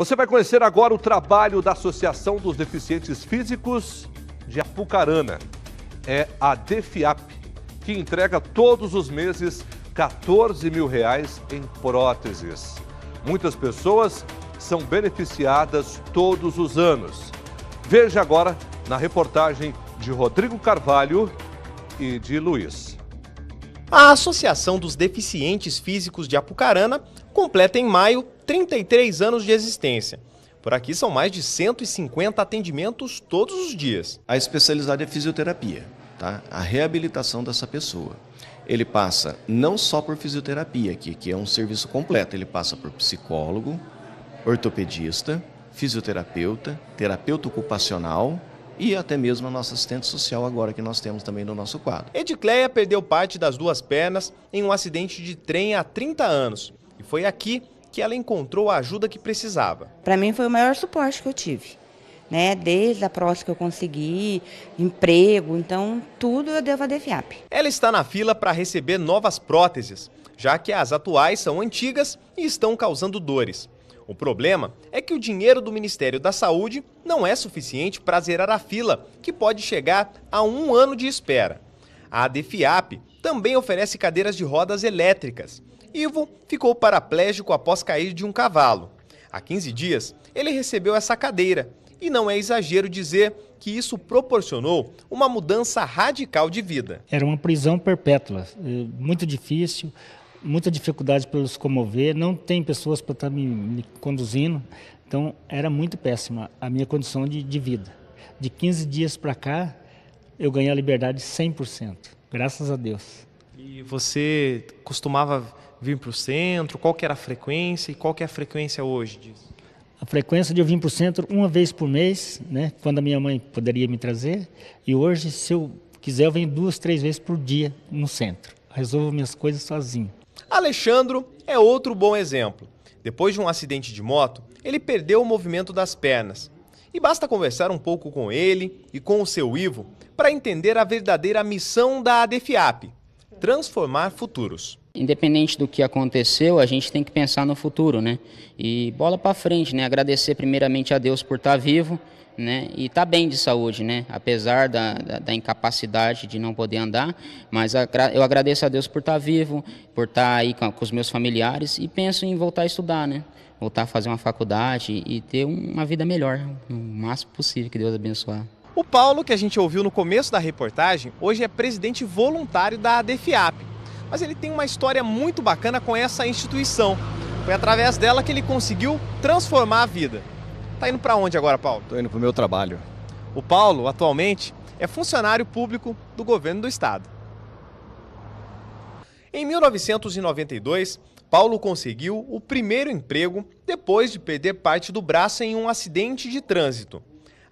Você vai conhecer agora o trabalho da Associação dos Deficientes Físicos de Apucarana. É a Defiap, que entrega todos os meses R$14.000 em próteses. Muitas pessoas são beneficiadas todos os anos. Veja agora na reportagem de Rodrigo Carvalho e de Luiz. A Associação dos Deficientes Físicos de Apucarana completa em maio 33 anos de existência. Por aqui são mais de 150 atendimentos todos os dias. A especialidade é fisioterapia, tá? A reabilitação dessa pessoa. Ele passa não só por fisioterapia aqui, que é um serviço completo, ele passa por psicólogo, ortopedista, fisioterapeuta, terapeuta ocupacional e até mesmo a nossa assistente social agora que nós temos também no nosso quadro. Edicléia perdeu parte das duas pernas em um acidente de trem há 30 anos e foi aqui que ela encontrou a ajuda que precisava. Para mim foi o maior suporte que eu tive, né? Desde a prótese que eu consegui, emprego, então tudo eu devo a Defiap. Ela está na fila para receber novas próteses, já que as atuais são antigas e estão causando dores. O problema é que o dinheiro do Ministério da Saúde não é suficiente para zerar a fila, que pode chegar a um ano de espera. A Defiap também oferece cadeiras de rodas elétricas. Ivo ficou paraplégico após cair de um cavalo. Há 15 dias, ele recebeu essa cadeira. E não é exagero dizer que isso proporcionou uma mudança radical de vida. Era uma prisão perpétua, muito difícil, muita dificuldade para se comover, não tem pessoas para estar me conduzindo. Então, era muito péssima a minha condição de vida. De 15 dias para cá, eu ganhei a liberdade 100%, graças a Deus. E você costumava vir para o centro? Qual que era a frequência e qual que é a frequência hoje disso? A frequência de eu vir para o centro uma vez por mês, né, quando a minha mãe poderia me trazer. E hoje, se eu quiser, eu venho 2, 3 vezes por dia no centro. Resolvo minhas coisas sozinho. Alexandre é outro bom exemplo. Depois de um acidente de moto, ele perdeu o movimento das pernas. E basta conversar um pouco com ele e com o seu Ivo para entender a verdadeira missão da Defiap: transformar futuros. Independente do que aconteceu, a gente tem que pensar no futuro, né? E bola para frente, né? Agradecer primeiramente a Deus por estar vivo, né? E estar bem de saúde, né? Apesar da incapacidade de não poder andar, mas eu agradeço a Deus por estar vivo, por estar aí com os meus familiares e penso em voltar a estudar, né? Voltar a fazer uma faculdade e ter uma vida melhor, o máximo possível, que Deus abençoe. O Paulo, que a gente ouviu no começo da reportagem, hoje é presidente voluntário da Defiap. Mas ele tem uma história muito bacana com essa instituição. Foi através dela que ele conseguiu transformar a vida. Tá indo para onde agora, Paulo? Tô indo pro meu trabalho. O Paulo, atualmente, é funcionário público do Governo do Estado. Em 1992, Paulo conseguiu o primeiro emprego depois de perder parte do braço em um acidente de trânsito.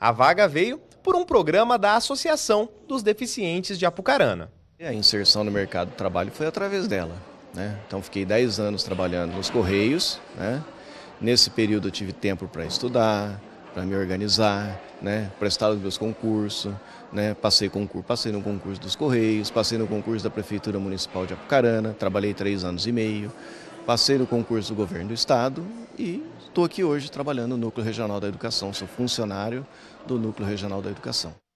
A vaga veio por um programa da Associação dos Deficientes de Apucarana. A inserção no mercado de trabalho foi através dela, né? Então fiquei 10 anos trabalhando nos Correios, né? Nesse período eu tive tempo para estudar, para me organizar, né? Prestar os meus concursos, né? Passei no concurso dos Correios, passei no concurso da Prefeitura Municipal de Apucarana, trabalhei 3 anos e meio, passei no concurso do Governo do Estado e estou aqui hoje trabalhando no Núcleo Regional da Educação, sou funcionário do Núcleo Regional da Educação.